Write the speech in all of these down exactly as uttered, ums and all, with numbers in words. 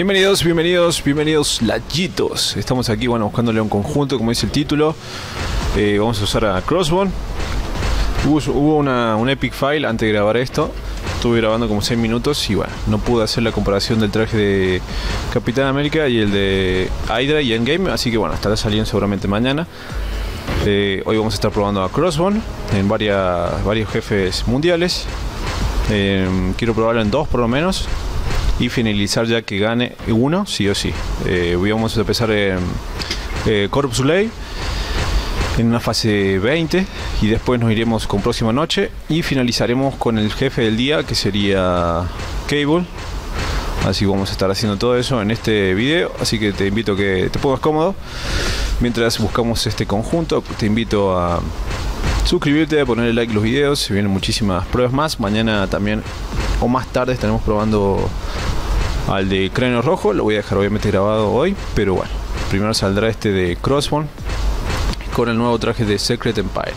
Bienvenidos, bienvenidos, bienvenidos lachitos. Estamos aquí, bueno, buscándole un conjunto, como dice el título. eh, Vamos a usar a Crossbone. Hubo, hubo una, un epic fail antes de grabar esto. Estuve grabando como seis minutos y bueno, no pude hacer la comparación del traje de Capitán América y el de Hydra y Endgame. Así que bueno, estará saliendo seguramente mañana. eh, Hoy vamos a estar probando a Crossbone en varias, varios jefes mundiales. eh, Quiero probarlo en dos por lo menos y finalizar ya que gane uno, sí o sí. Eh, hoy vamos a empezar en eh, Corvus Glaive, en una fase veinte, y después nos iremos con próxima noche y finalizaremos con el jefe del día, que sería Cable. Así que vamos a estar haciendo todo eso en este video, así que te invito a que te pongas cómodo. Mientras buscamos este conjunto, te invito a suscribirte, a ponerle like a los videos, se vienen muchísimas pruebas más. Mañana también, o más tarde, estaremos probando al de Cráneo Rojo. Lo voy a dejar obviamente grabado hoy, pero bueno, primero saldrá este de Crossbone con el nuevo traje de Secret Empire.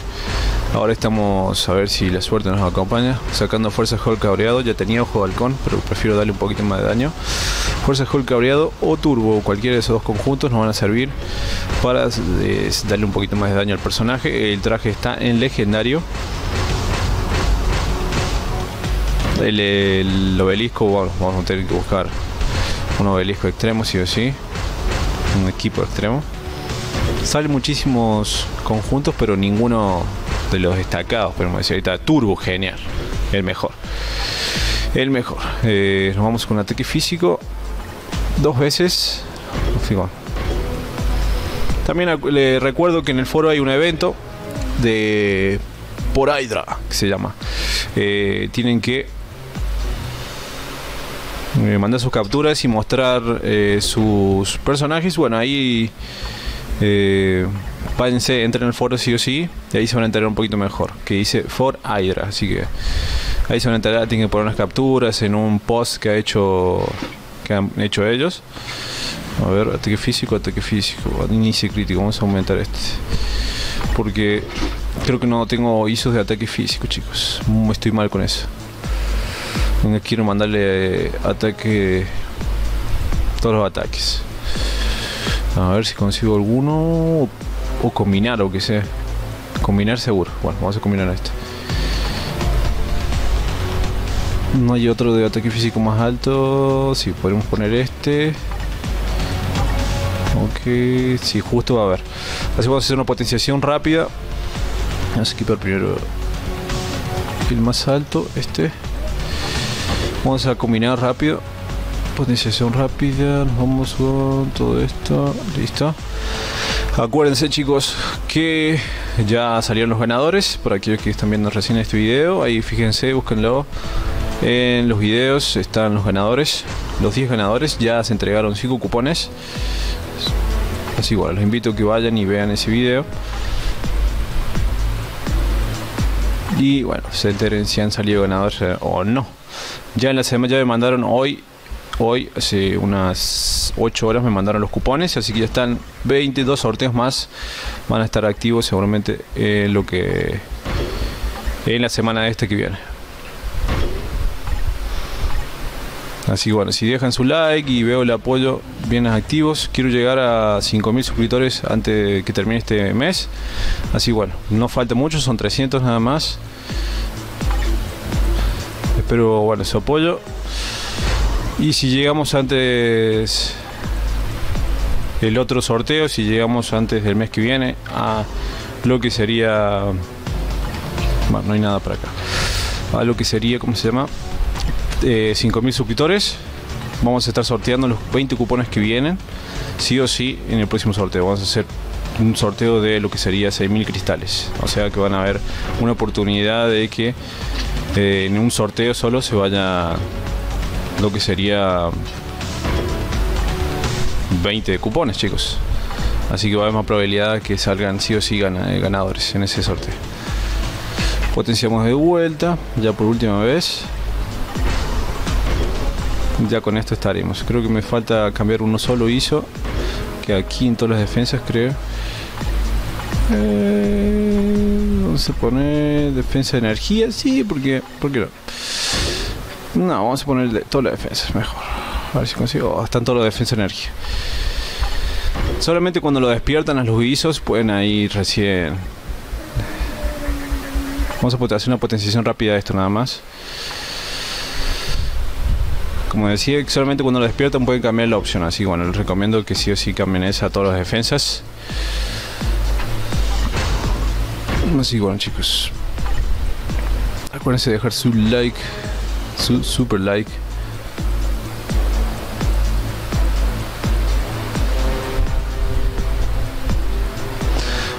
Ahora estamos a ver si la suerte nos acompaña, sacando Fuerza Hulk cabreado. Ya tenía Ojo de Halcón, pero prefiero darle un poquito más de daño. Fuerza Hulk cabreado o Turbo, cualquiera de esos dos conjuntos nos van a servir para eh, darle un poquito más de daño al personaje. El traje está en legendario. El, el obelisco, bueno, vamos a tener que buscar un obelisco extremo, sí o sí. Un equipo extremo. Salen muchísimos conjuntos, pero ninguno de los destacados. Pero decir, ahorita Turbo, genial. El mejor. El mejor. Eh, nos vamos con un ataque físico. Dos veces. Fijo. También le recuerdo que en el foro hay un evento de For Hydra, que se llama. Eh, tienen que eh, mandar sus capturas y mostrar eh, sus personajes. Bueno, ahí eh, párense, entren al foro sí o sí, y ahí se van a enterar un poquito mejor, que dice For Hydra, así que ahí se van a enterar. Tienen que poner unas capturas en un post que ha hecho que han hecho ellos. A ver, ataque físico, ataque físico, índice crítico, vamos a aumentar este porque creo que no tengo I S Os de ataque físico, chicos. Estoy mal con eso. Quiero mandarle ataque, todos los ataques. A ver si consigo alguno. O combinar, o que sea. Combinar seguro. Bueno, vamos a combinar esto. No hay otro de ataque físico más alto. Sí, podemos poner este. Ok, sí, justo va a haber. Así vamos a hacer una potenciación rápida. Vamos a equipar primero el más alto, este. Vamos a combinar rápido. Potenciación rápida. Nos vamos con todo esto. Listo. Acuérdense, chicos, que ya salieron los ganadores. Para aquellos que están viendo recién este video, ahí fíjense, búsquenlo. En los videos están los ganadores. Los diez ganadores. Ya se entregaron cinco cupones. Así bueno, los invito a que vayan y vean ese video. Y bueno, se enteren si han salido ganadores o no. Ya en la semana, ya me mandaron hoy, hoy hace unas ocho horas me mandaron los cupones. Así que ya están veintidós sorteos más. Van a estar activos seguramente en lo que, en la semana esta que viene. Así que bueno, si dejan su like y veo el apoyo bien activos, quiero llegar a cinco mil suscriptores antes de que termine este mes. Así que bueno, no falta mucho, son trescientos nada más. Espero, bueno, su apoyo. Y si llegamos antes el otro sorteo, si llegamos antes del mes que viene a lo que sería, bueno, no hay nada para acá, a lo que sería, ¿cómo se llama? Eh, cinco mil suscriptores, vamos a estar sorteando los veinte cupones que vienen sí o sí. En el próximo sorteo vamos a hacer un sorteo de lo que sería seis mil cristales, o sea que van a haber una oportunidad de que eh, en un sorteo solo se vaya lo que sería veinte cupones, chicos. Así que va a haber más probabilidad que salgan sí o sí ganadores en ese sorteo. Potenciamos de vuelta ya por última vez. Ya con esto estaremos. Creo que me falta cambiar uno solo I S O, que aquí en todas las defensas creo. Eh, vamos a poner defensa de energía, sí, porque, porque no. No, vamos a poner todas las defensas, mejor. A ver si consigo... Oh, están todos los defensa energía. Solamente cuando lo despiertan a los guisos pueden ahí recién... Vamos a hacer una potenciación rápida de esto nada más. Como decía, solamente cuando lo despiertan pueden cambiar la opción. Así que bueno, les recomiendo que sí o sí cambien esa a todas las defensas. Así que bueno, chicos, acuérdense de dejar su like, su super like.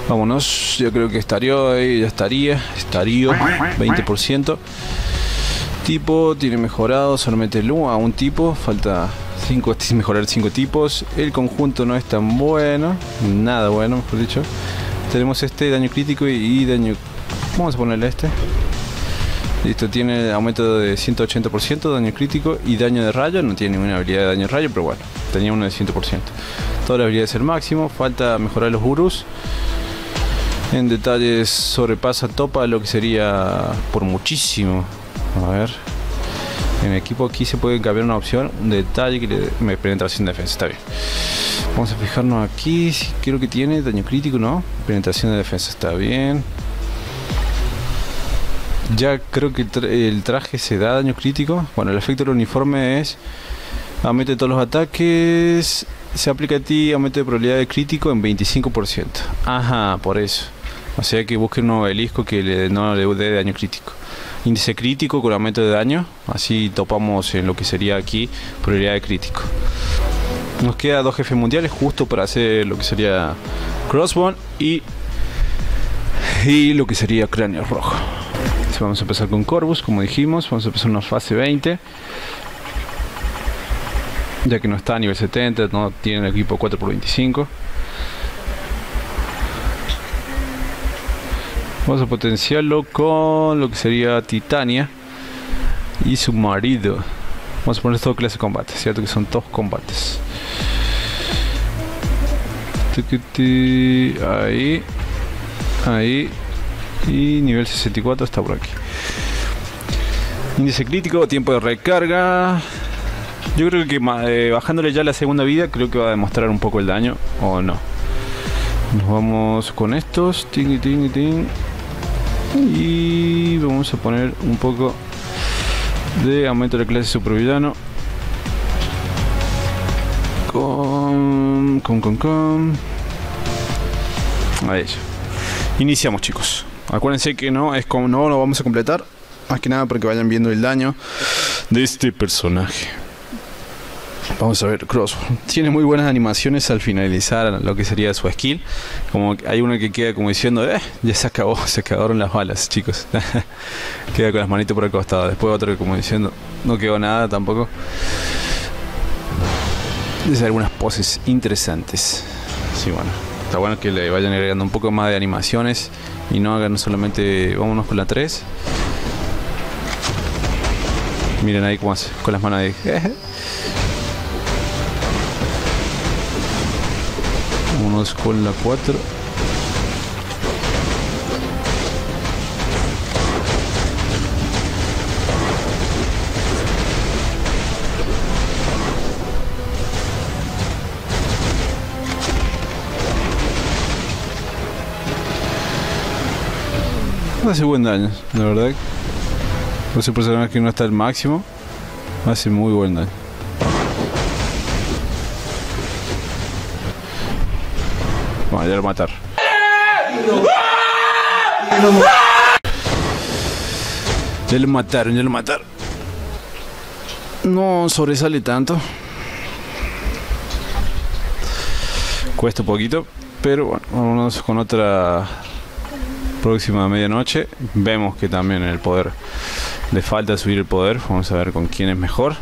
Vámonos, yo creo que estaría ahí, ya estaría, estaría veinte por ciento. Tipo, tiene mejorado solamente el uno a un tipo, falta cinco, mejorar cinco tipos. El conjunto no es tan bueno, nada bueno, mejor dicho. Tenemos este daño crítico y, y daño... Vamos a ponerle este. Listo, tiene aumento de ciento ochenta por ciento, daño crítico y daño de rayo. No tiene ninguna habilidad de daño de rayo, pero bueno, tenía uno de cien por ciento. Todas las habilidades al máximo, falta mejorar los gurús. En detalles sobrepasa, topa lo que sería por muchísimo. A ver, en equipo aquí se puede cambiar una opción, un detalle que le, me penetración de defensa, está bien. Vamos a fijarnos aquí, si creo que tiene daño crítico, no, penetración de defensa, está bien. Ya creo que el, tra el traje se da daño crítico. Bueno, el efecto del uniforme es aumento de todos los ataques, se aplica a ti aumento de probabilidad de crítico en veinticinco por ciento. Ajá, por eso. O sea que busquen un obelisco que le, no le dé daño crítico. Índice crítico con aumento de daño. Así topamos en lo que sería aquí probabilidad de crítico. Nos queda dos jefes mundiales justo para hacer lo que sería Crossbone y, y lo que sería Cráneo Rojo. Entonces vamos a empezar con Corvus, como dijimos. Vamos a empezar una fase veinte. Ya que no está a nivel setenta, no tiene el equipo cuatro por veinticinco. Vamos a potenciarlo con lo que sería Titania y su marido. Vamos a poner todo clase de combate, cierto que son dos combates. Ahí, ahí y nivel sesenta y cuatro está por aquí. Índice crítico, tiempo de recarga. Yo creo que eh, bajándole ya la segunda vida, creo que va a demostrar un poco el daño o no. Nos vamos con estos, ting, ting, ting. Y vamos a poner un poco de aumento de la clase supervillano. Con, con, con, con. Ahí ya. Iniciamos, chicos. Acuérdense que no es como no lo vamos a completar. Más que nada para que vayan viendo el daño de este personaje. Vamos a ver, Crossbone tiene muy buenas animaciones al finalizar lo que sería su skill. Como hay uno que queda como diciendo, eh, ya se acabó, se acabaron las balas, chicos. Queda con las manitos por el costado. Después otro como diciendo, no quedó nada tampoco. Es algunas poses interesantes. Sí, bueno, está bueno que le vayan agregando un poco más de animaciones y no hagan solamente, vámonos con la tres. Miren ahí cómo hace, con las manos ahí. Vámonos con la cuatro. Hace buen daño, la verdad. Por ese personaje que no está al máximo, hace muy buen daño. Bueno, ya lo matar. Ya lo mataron, ya lo mataron. No sobresale tanto. Cuesta un poquito, pero bueno, vámonos con otra próxima medianoche. Vemos que también el poder, le falta subir el poder. Vamos a ver con quién es mejor.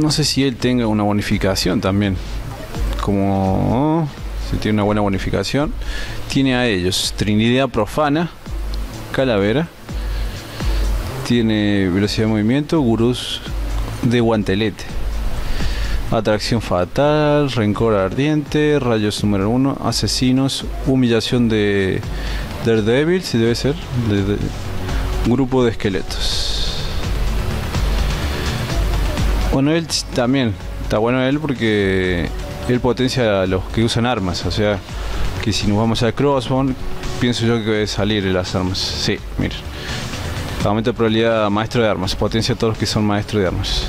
No sé si él tenga una bonificación también. Como... si tiene una buena bonificación. Tiene a ellos Trinidad Profana, Calavera. Tiene velocidad de movimiento, gurús de Guantelete, Atracción fatal, Rencor Ardiente, Rayos número uno, Asesinos, Humillación de Daredevil, si debe ser de, de, Grupo de Esqueletos. Bueno, él también, está bueno él porque él potencia a los que usan armas, o sea, que si nos vamos a Crossbone, pienso yo que va a salir las armas. Sí, mira. Aumenta probabilidad maestro de armas, potencia a todos los que son maestro de armas.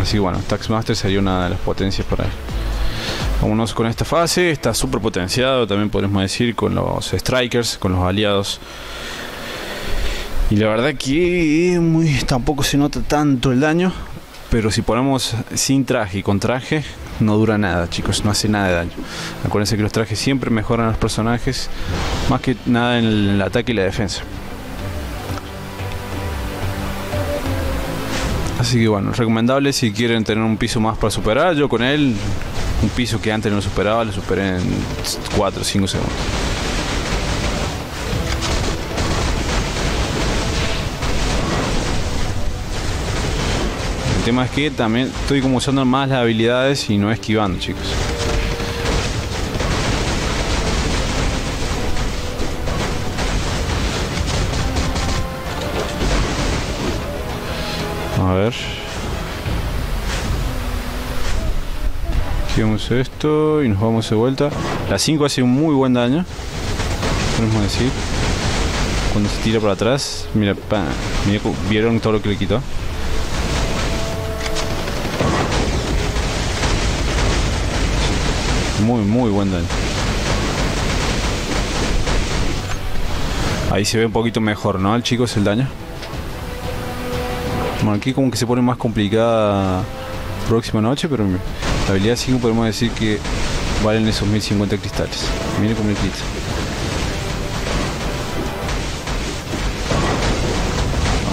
Así que bueno, Taskmaster sería una de las potencias para él. Vámonos con esta fase, está súper potenciado, también podemos decir, con los Strikers, con los aliados. Y la verdad que muy, tampoco se nota tanto el daño, pero si ponemos sin traje y con traje, no dura nada, chicos, no hace nada de daño. Acuérdense que los trajes siempre mejoran a los personajes, más que nada en el ataque y la defensa. Así que bueno, recomendable si quieren tener un piso más para superar. Yo con él, un piso que antes no lo superaba, lo superé en cuatro o cinco segundos. El tema es que también estoy como usando más las habilidades y no esquivando, chicos. A ver. Esquivamos esto y nos vamos de vuelta. La cinco hace un muy buen daño, podemos decir. Cuando se tira para atrás, mira, pa, mira, vieron todo lo que le quitó. Muy, muy buen daño. Ahí se ve un poquito mejor, ¿no? El chico es el daño. Bueno, aquí como que se pone más complicada próxima noche, pero la habilidad cinco podemos decir que valen esos mil cincuenta cristales. Miren cómo le quita.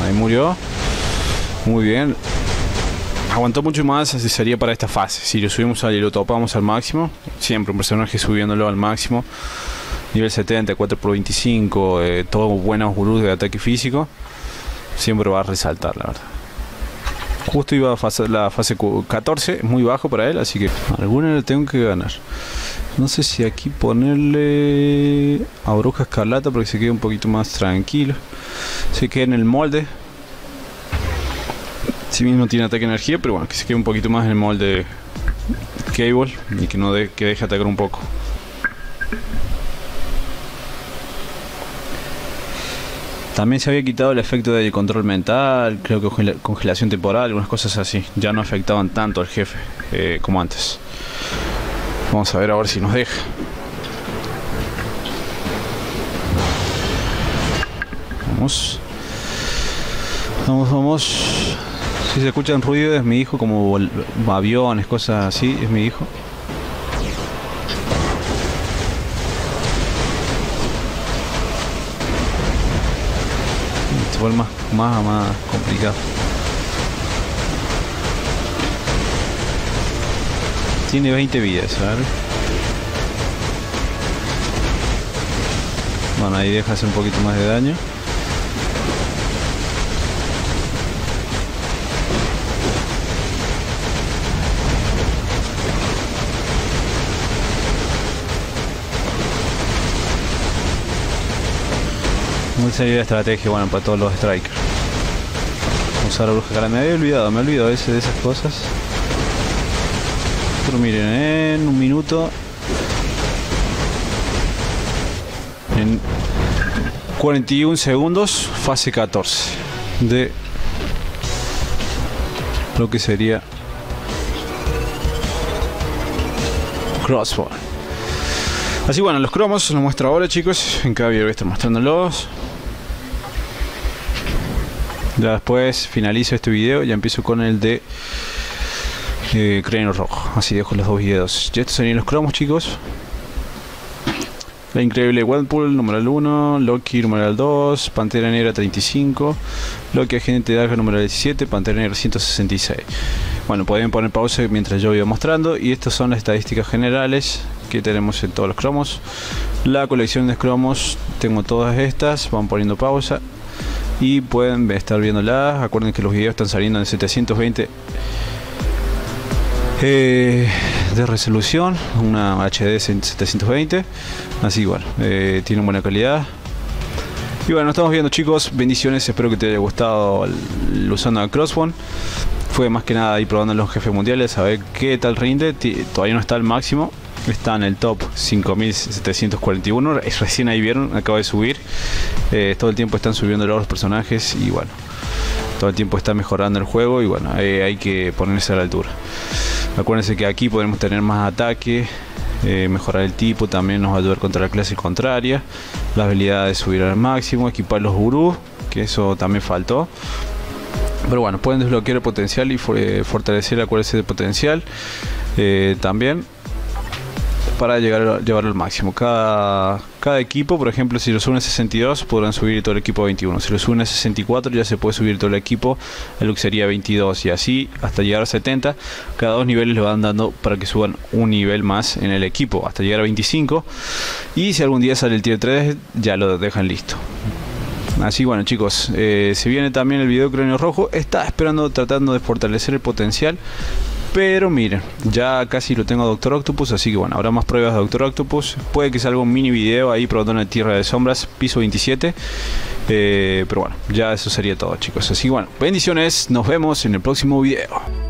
Ahí murió. Muy bien. Aguantó mucho más, así sería para esta fase. Si lo subimos y lo topamos al máximo, siempre un personaje subiéndolo al máximo. Nivel setenta, cuatro por veinticinco, eh, todos buenos gurús de ataque físico. Siempre va a resaltar, la verdad. Justo iba a fase, la fase catorce, muy bajo para él, así que alguna le tengo que ganar. No sé si aquí ponerle a Bruja Escarlata para que se quede un poquito más tranquilo. Se quede en el molde. Si bien no tiene ataque de energía, pero bueno, que se quede un poquito más en el molde Cable y que no de, que deje atacar un poco. También se había quitado el efecto de control mental, creo que congelación temporal, algunas cosas así. Ya no afectaban tanto al jefe eh, como antes. Vamos a ver ahora si nos deja. Vamos. Vamos, vamos. Si se escuchan ruidos es mi hijo, como aviones, cosas así, es mi hijo. Se vuelve más, más, más complicado. Tiene veinte vidas, a ver. Bueno, ahí deja hacer un poquito más de daño. Muy seria la estrategia, bueno, para todos los strikers. Usar a Bruja Escarlata. Me había olvidado, me he olvidado a veces de esas cosas. Pero miren, en un minuto. En cuarenta y uno segundos, fase catorce. De lo que sería Crossbow. Así bueno, los cromos los muestro ahora, chicos. En cada video voy a estar mostrándolos. Ya después finalizo este video y empiezo con el de eh, Cráneo Rojo. Así dejo los dos videos. Y estos serían los cromos, chicos. La increíble Whelpool, numeral uno. Loki, numeral dos. Pantera Negra, treinta y cinco. Loki, Agente de Darga, numeral diecisiete. Pantera Negra, ciento sesenta y seis. Bueno, pueden poner pausa mientras yo voy mostrando. Y estas son las estadísticas generales que tenemos en todos los cromos. La colección de cromos, tengo todas estas. Van poniendo pausa y pueden estar viéndolas. Acuerden que los videos están saliendo en setecientos veinte eh, de resolución, una H D setecientos veinte. Así bueno, eh, tienen buena calidad. Y bueno, nos estamos viendo, chicos. Bendiciones, espero que te haya gustado el, el usando a Crossbone. fue más que nada ir probando en los jefes mundiales a ver qué tal rinde. Todavía no está al máximo, está en el top cinco mil setecientos cuarenta y uno, es recién ahí vieron, acaba de subir. Eh, todo el tiempo están subiendo los personajes y bueno, todo el tiempo está mejorando el juego y bueno, eh, hay que ponerse a la altura. Acuérdense que aquí podemos tener más ataque, eh, mejorar el tipo, también nos va a ayudar contra la clase contraria, las habilidades subir al máximo, equipar los gurús, que eso también faltó. Pero bueno, pueden desbloquear el potencial y for, eh, fortalecer la cualidad de potencial eh, también para llegar, llevarlo al máximo. Cada, cada equipo, por ejemplo, si lo suben a sesenta y dos, podrán subir todo el equipo a veintiuno. Si lo suben a sesenta y cuatro, ya se puede subir todo el equipo a lo que sería veintidós. Y así hasta llegar a setenta. Cada dos niveles le van dando para que suban un nivel más en el equipo, hasta llegar a veinticinco. Y si algún día sale el tier tres, ya lo dejan listo. Así bueno chicos, eh, se viene también el video Cráneo Rojo. Está esperando, tratando de fortalecer el potencial. Pero miren, ya casi lo tengo a Doctor Octopus, así que bueno, habrá más pruebas de Doctor Octopus. Puede que salga un mini video ahí probando en la Tierra de Sombras, piso veintisiete. Eh, pero bueno, ya eso sería todo chicos. Así que bueno, bendiciones, nos vemos en el próximo video.